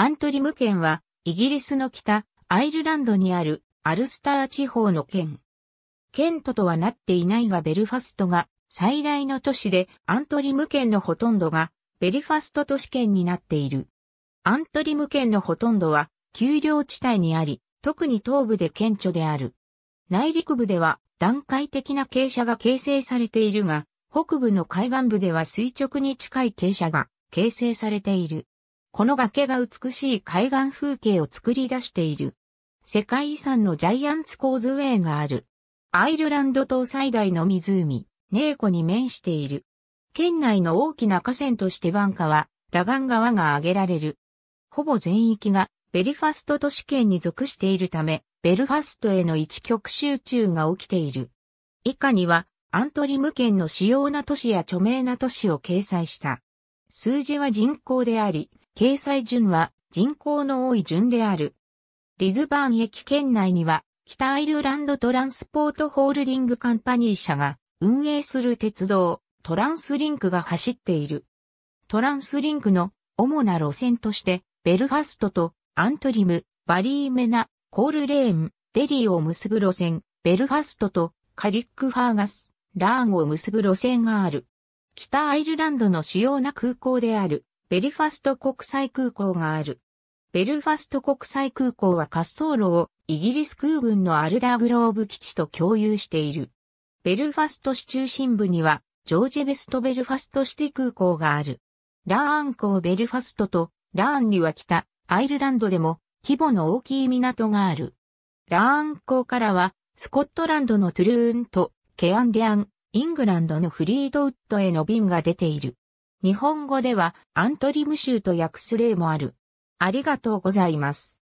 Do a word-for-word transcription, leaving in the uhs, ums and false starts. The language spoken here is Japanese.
アントリム県は、イギリスの北、アイルランドにある、アルスター地方の県。県都とはなっていないがベルファストが最大の都市で、アントリム県のほとんどが、ベルファスト都市圏になっている。アントリム県のほとんどは、丘陵地帯にあり、特に東部で顕著である。内陸部では、段階的な傾斜が形成されているが、北部の海岸部では垂直に近い傾斜が形成されている。この崖が美しい海岸風景を作り出している。世界遺産のジャイアンツコーズウェイがある。アイルランド島最大の湖、ネー湖に面している。県内の大きな河川としてバンカは、ラガン川が挙げられる。ほぼ全域がベルファスト都市圏に属しているため、ベルファストへの一極集中が起きている。以下には、アントリム県の主要な都市や著名な都市を掲載した。数字は人口であり、掲載順は人口の多い順である。リズバーン駅圏内には、北アイルランドトランスポートホールディングカンパニー社が運営する鉄道、トランスリンクが走っている。トランスリンクの主な路線として、ベルファストとアントリム、バリーメナ、コールレーン、デリーを結ぶ路線、ベルファストとカリックファーガス、ラーンを結ぶ路線がある。北アイルランドの主要な空港である、ベルファスト国際空港がある。ベルファスト国際空港は滑走路をイギリス空軍のアルダーグローブ基地と共有している。ベルファスト市中心部には、ジョージ・ベスト・ベルファストシティ空港がある。ラーン港ベルファストとラーンには北、アイルランドでも、規模の大きい港がある。ラーン港からは、スコットランドのトゥルーンとケアンディアン、イングランドのフリードウッドへの便が出ている。日本語では、アントリム州と訳す例もある。ありがとうございます。